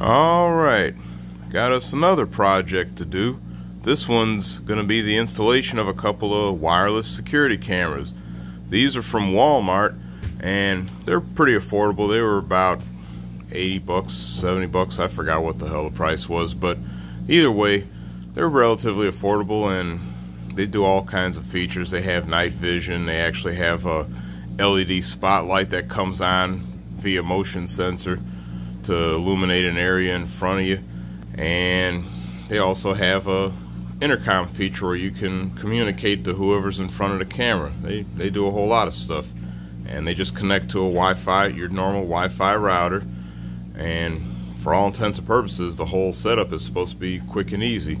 Alright, got us another project to do. This one's going to be the installation of a couple of wireless security cameras. These are from Walmart and they're pretty affordable. They were about 80 bucks, 70 bucks. I forgot what the hell the price was, but either way, they're relatively affordable and they do all kinds of features. They have night vision. They actually have a LED spotlight that comes on via motion sensor to illuminate an area in front of you, and they also have a intercom feature where you can communicate to whoever's in front of the camera. They do a whole lot of stuff, and they just connect to a your normal Wi-Fi router, and for all intents and purposes the whole setup is supposed to be quick and easy.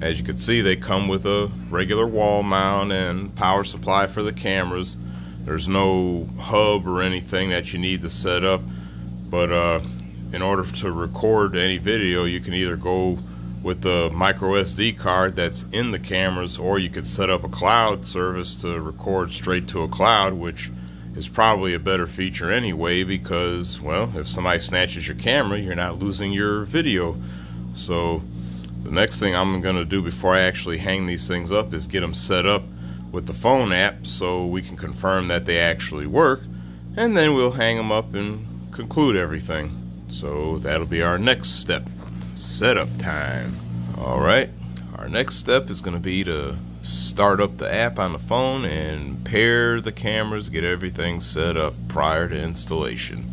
As you can see, they come with a regular wall mount and power supply for the cameras. There's no hub or anything that you need to set up, but in order to record any video you can either go with the micro SD card that's in the cameras, or you could set up a cloud service to record straight to a cloud, which is probably a better feature anyway, because, well, if somebody snatches your camera you're not losing your video. So the next thing I'm gonna do before I actually hang these things up is get them set up with the phone app so we can confirm that they actually work, and then we'll hang them up and conclude everything. So that'll be our next step, setup time. Alright, our next step is going to be to start up the app on the phone and pair the cameras, get everything set up prior to installation.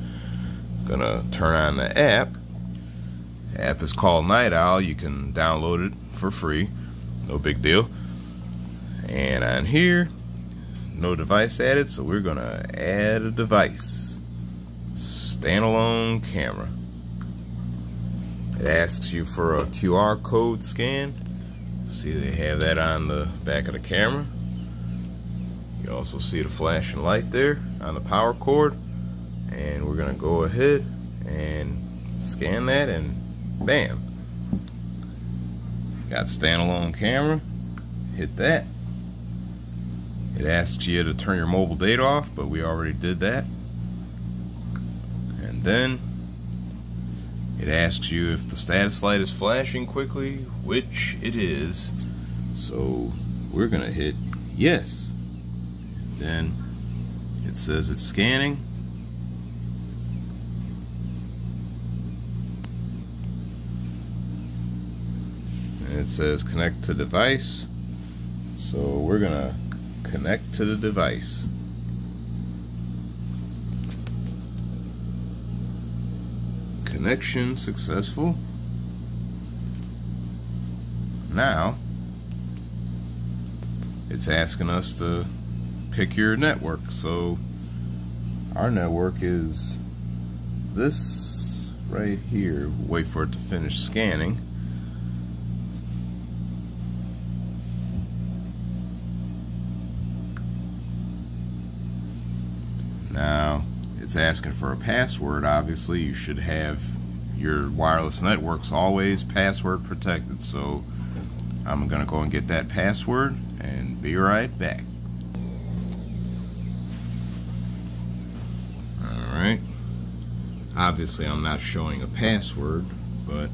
I'm gonna turn on the app. The app is called Night Owl. You can download it for free, no big deal. And on here, no device added, so we're gonna add a device. Standalone camera. It asks you for a QR code scan. See, they have that on the back of the camera. You also see the flashing light there on the power cord, and we're gonna go ahead and scan that, and bam, got standalone camera. Hit that. It asks you to turn your mobile data off, but we already did that. And then it asks you if the status light is flashing quickly, which it is, so we're gonna hit yes. And then it says it's scanning. And it says connect to device, so we're gonna connect to the device. Connection successful. Now it's asking us to pick your network, so our network is this right here. Wait for it to finish scanning. Now it's asking for a password. Obviously you should have your wireless networks always password protected, so I'm gonna go and get that password and be right back. Alright, obviously I'm not showing a password, but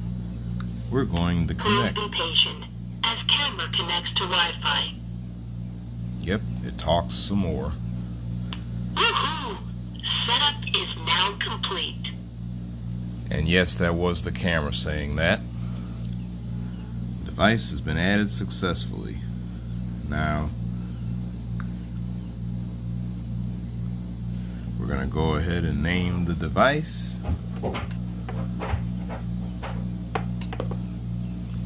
we're going to connect. Please be patient as camera connects to Wi-Fi. Yep, it talks some more. And yes, that was the camera saying that. Device has been added successfully. Now, we're gonna go ahead and name the device.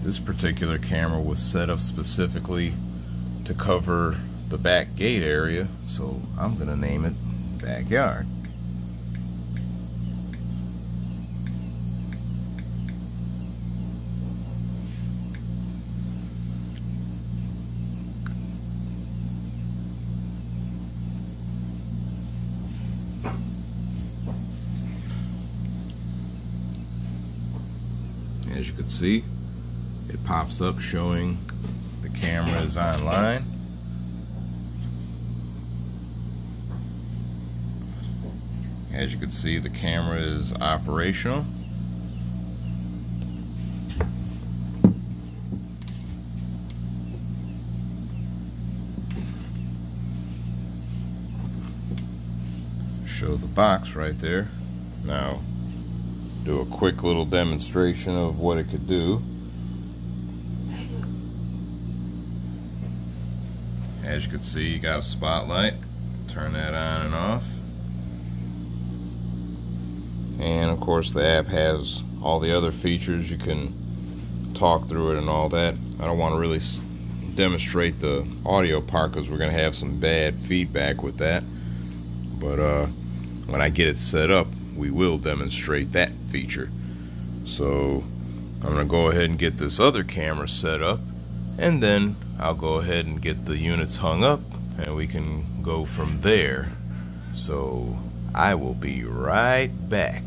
This particular camera was set up specifically to cover the back gate area, so I'm gonna name it Backyard. As you can see, it pops up showing the camera is online. As you can see, the camera is operational. show the box right there. Now, do a quick little demonstration of what it could do. As you can see, you got a spotlight. Turn that on and off. And of course the app has all the other features. You can talk through it and all that. I don't want to really demonstrate the audio part because we're going to have some bad feedback with that. But when I get it set up, we will demonstrate that feature. So I'm going to go ahead and get this other camera set up, and then I'll go ahead and get the units hung up and we can go from there. So I will be right back.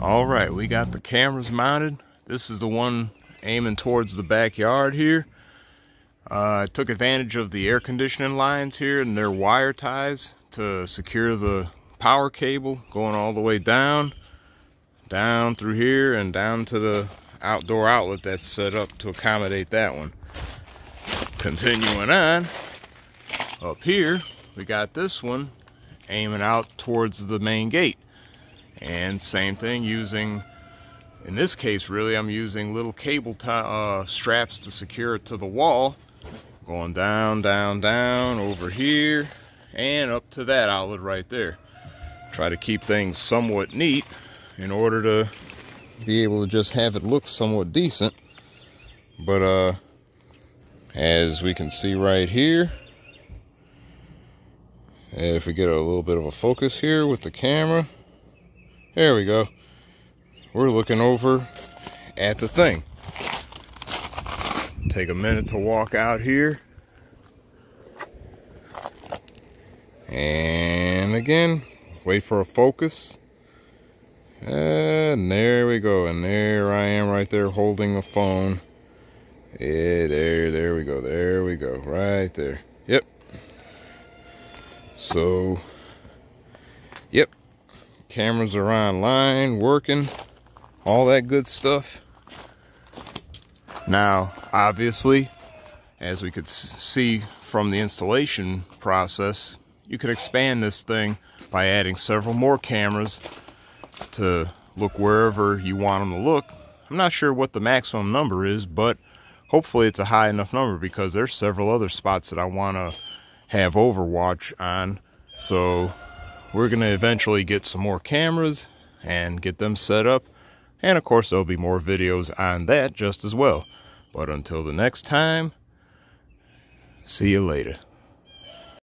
Alright, we got the cameras mounted. This is the one aiming towards the backyard here. I took advantage of the air conditioning lines here and their wire ties to secure the power cable going all the way down through here and down to the outdoor outlet that's set up to accommodate that one. Continuing on, up here we got this one aiming out towards the main gate, and same thing using, in this case really I'm using little cable straps to secure it to the wall, going down over here and up to that outlet right there. Try to keep things somewhat neat in order to be able to just have it look somewhat decent. But as we can see right here, if we get a little bit of a focus here with the camera, there we go, we're looking over at the thing. Take a minute to walk out here, and again wait for a focus, and there we go, and there I am right there holding a phone. Yeah, there we go, right there. Yep. So, yep, cameras are online, working, all that good stuff. Now, obviously, as we could see from the installation process, you could expand this thing by adding several more cameras to look wherever you want them to look. I'm not sure what the maximum number is, but hopefully it's a high enough number, because there's several other spots that I want to have overwatch on. So we're going to eventually get some more cameras and get them set up. And of course there'll be more videos on that just as well. But until the next time, see you later.